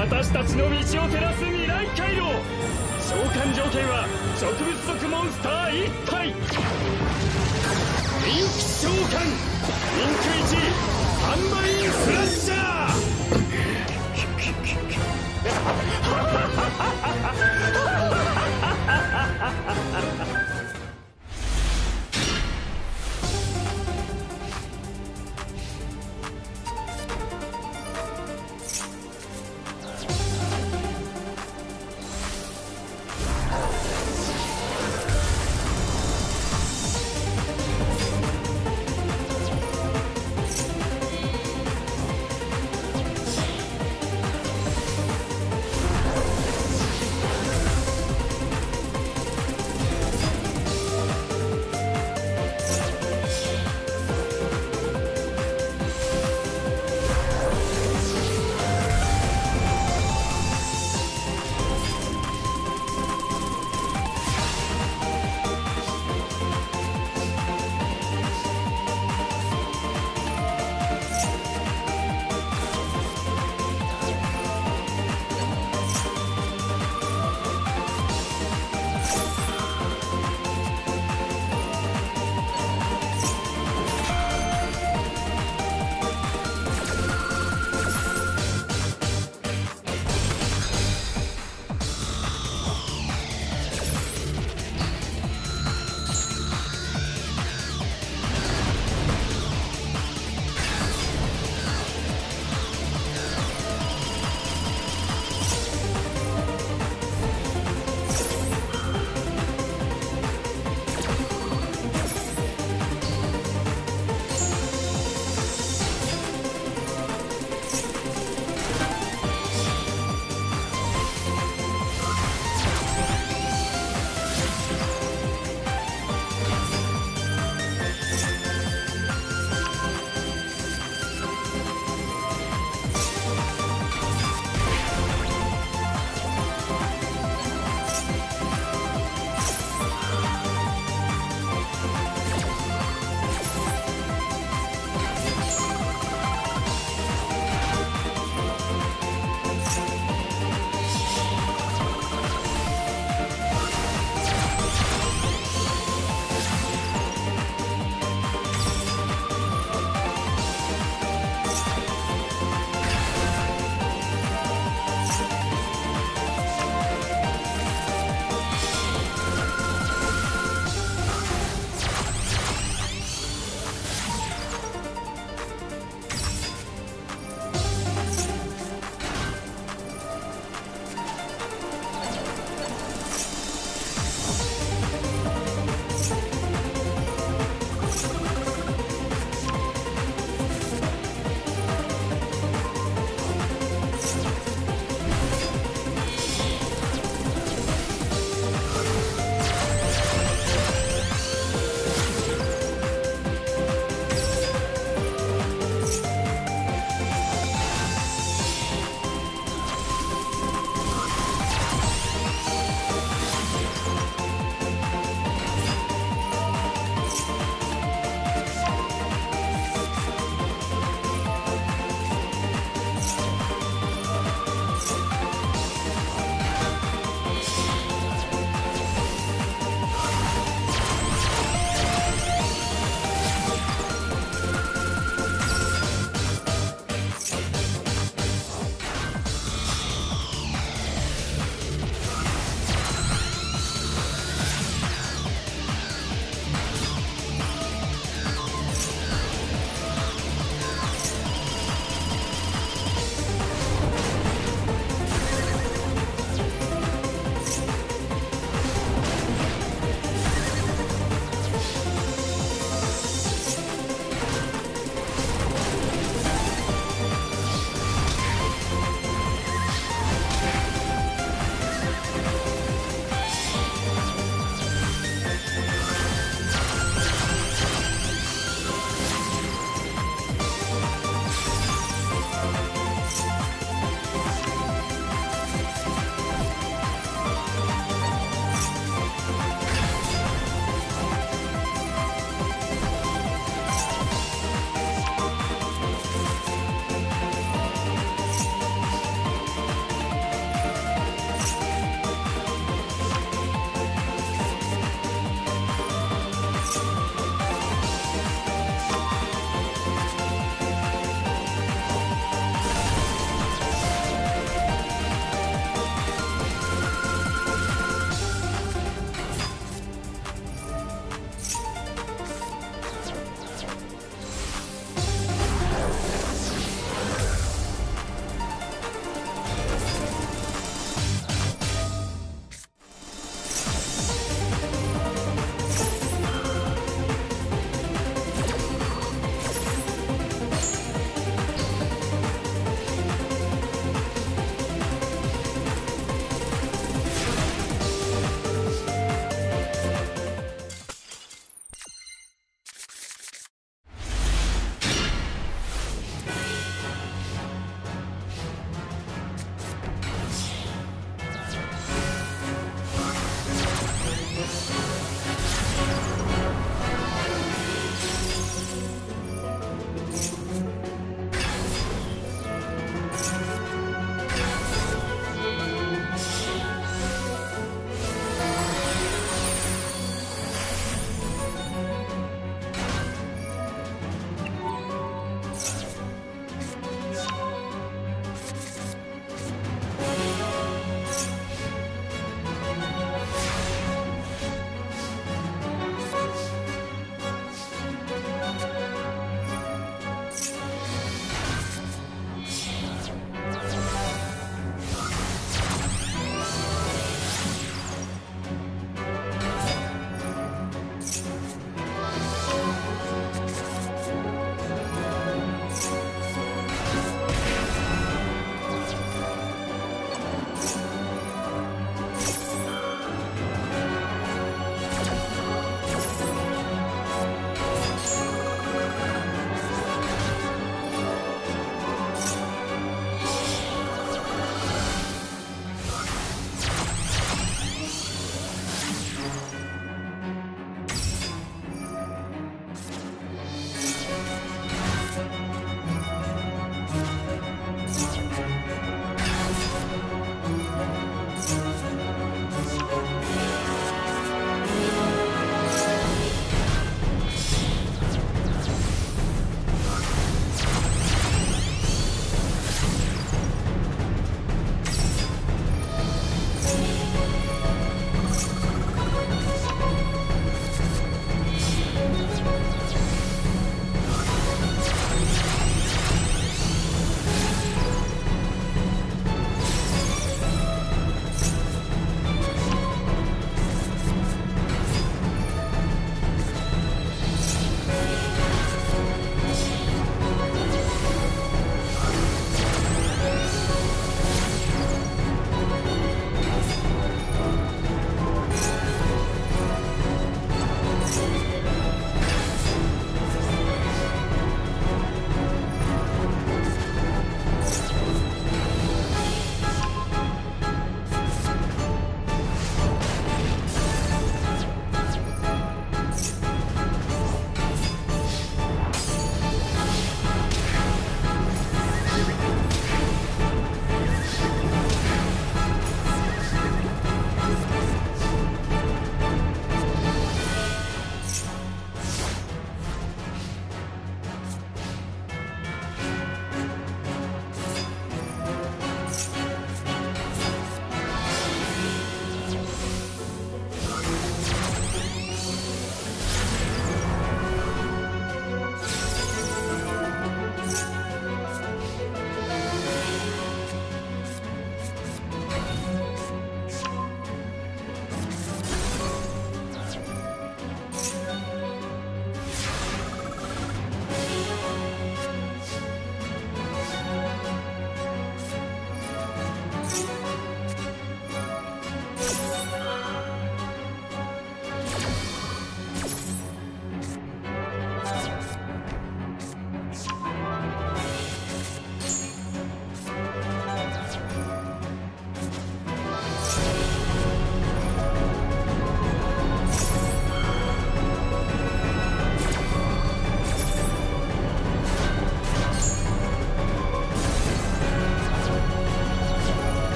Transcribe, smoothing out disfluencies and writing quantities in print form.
私たちの道を照らす未来回路、召喚条件は植物族モンスター1体。人気召喚、リンク1、3倍スラッシャー。